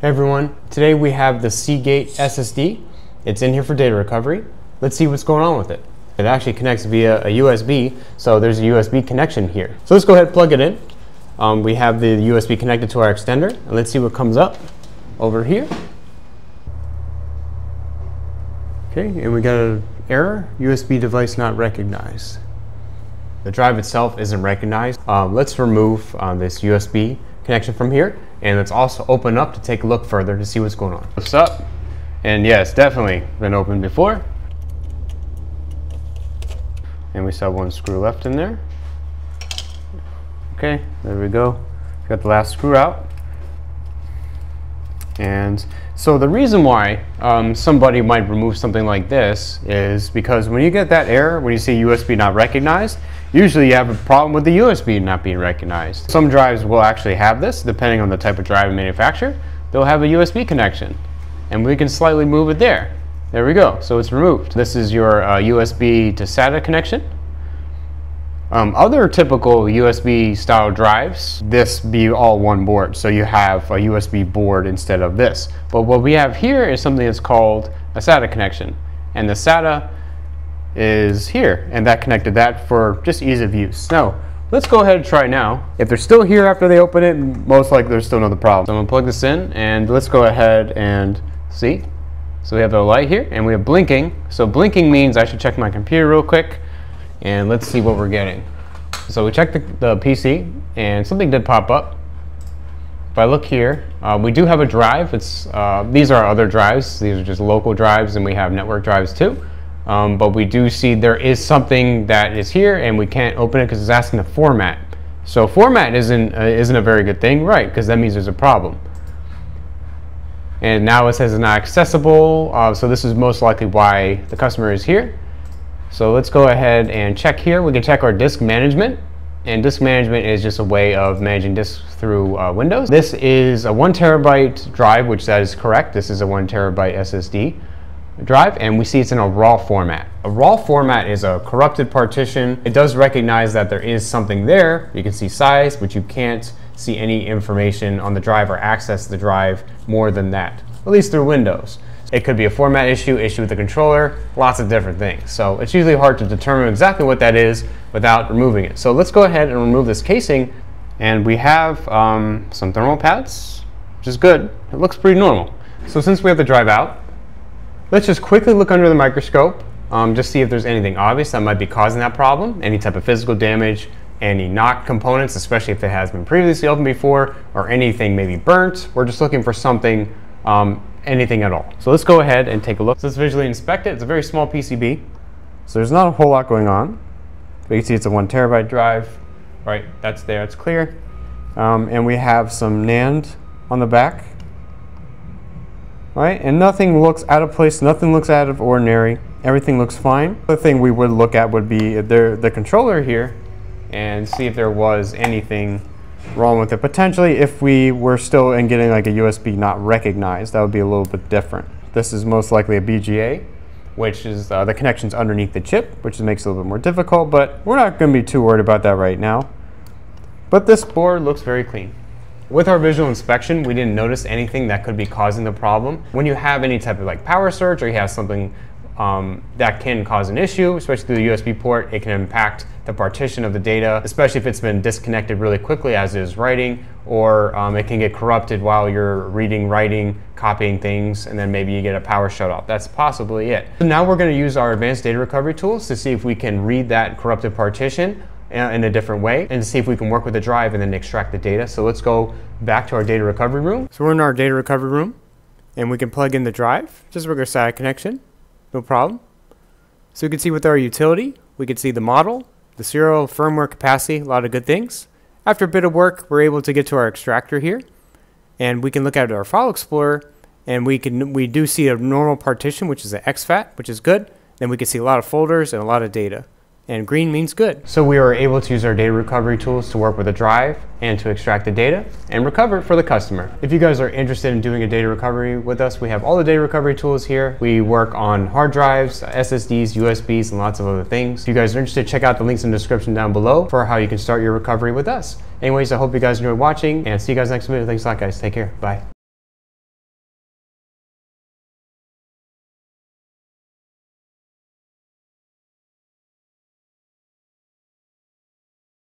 Hey everyone, today we have the Seagate SSD. It's in here for data recovery. Let's see what's going on with it. It actually connects via a USB, so there's a USB connection here. So let's go ahead and plug it in. We have the USB connected to our extender, and let's see what comes up over here. Okay, and we got an error, USB device not recognized. The drive itself isn't recognized. Let's remove this USB connection from here. And let's also open up to take a look further to see what's going on. What's up? And yeah, it's definitely been opened before. And we saw one screw left in there. Okay, there we go. Got the last screw out. And so the reason why somebody might remove something like this is because when you get that error, when you see USB not recognized, usually you have a problem with the USB not being recognized. Some drives will actually have this, depending on the type of drive and manufacturer. They'll have a USB connection, and we can slightly move it there. There we go, so it's removed. This is your USB to SATA connection. Other typical USB style drives, this be all one board, so you have a USB board instead of this. But what we have here is something that's called a SATA connection, and the SATA is here, and that connected that for just ease of use. Now, let's go ahead and try now. If they're still here after they open it, most likely there's still another problem. So I'm gonna plug this in, and let's go ahead and see. So we have the light here, and we have blinking. So blinking means I should check my computer real quick. And let's see what we're getting. So we checked the PC, and something did pop up. If I look here, we do have a drive. These are other drives. These are just local drives, and we have network drives too. But we do see there is something that is here, and we can't open it because it's asking to format. So format isn't a very good thing, right? Because that means there's a problem. And now it says it's not accessible. So this is most likely why the customer is here. So let's go ahead and check here. We can check our disk management, and disk management is just a way of managing disks through Windows. This is a 1 terabyte drive, which that is correct. This is a 1 terabyte SSD drive, and we see it's in a RAW format. A RAW format is a corrupted partition. It does recognize that there is something there. You can see size, but you can't see any information on the drive or access the drive more than that, at least through Windows. It could be a format issue, issue with the controller, lots of different things. So it's usually hard to determine exactly what that is without removing it. So let's go ahead and remove this casing. And we have some thermal pads, which is good. It looks pretty normal. So since we have the drive out, let's just quickly look under the microscope, just see if there's anything obvious that might be causing that problem, any type of physical damage, any knocked components, especially if it has been previously opened before, or anything maybe burnt. We're just looking for something anything at all. So let's go ahead and take a look. So let's visually inspect it. It's a very small PCB, so there's not a whole lot going on. But you can see it's a 1 terabyte drive, right? That's there, it's clear. And we have some NAND on the back, right? And nothing looks out of place, nothing looks out of ordinary. Everything looks fine. The thing we would look at would be the controller here and see if there was anything wrong with it. Potentially, if we were still in getting like a USB not recognized, that would be a little bit different. This is most likely a BGA, which is the connections underneath the chip, which makes it a little bit more difficult, but we're not going to be too worried about that right now. But this board looks very clean. With our visual inspection, we didn't notice anything that could be causing the problem. When you have any type of like power surge, or you have something that can cause an issue, especially through the USB port. It can impact the partition of the data, especially if it's been disconnected really quickly as it is writing, or it can get corrupted while you're reading, writing, copying things, and then maybe you get a power shutoff. That's possibly it. So now we're going to use our advanced data recovery tools to see if we can read that corrupted partition in a different way and see if we can work with the drive and then extract the data. So let's go back to our data recovery room. So we're in our data recovery room, and we can plug in the drive, just regular SATA connection. No problem. So we can see with our utility, we can see the model, the serial firmware capacity, a lot of good things. After a bit of work, we're able to get to our extractor here, and we can look at our file explorer, and we do see a normal partition, which is an exFAT, which is good. Then we can see a lot of folders and a lot of data, and green means good. So we are able to use our data recovery tools to work with a drive and to extract the data and recover it for the customer. If you guys are interested in doing a data recovery with us, we have all the data recovery tools here. We work on hard drives, SSDs, USBs, and lots of other things. If you guys are interested, check out the links in the description down below for how you can start your recovery with us. Anyways, I hope you guys enjoyed watching, and see you guys next video. Thanks a lot, guys. Take care. Bye.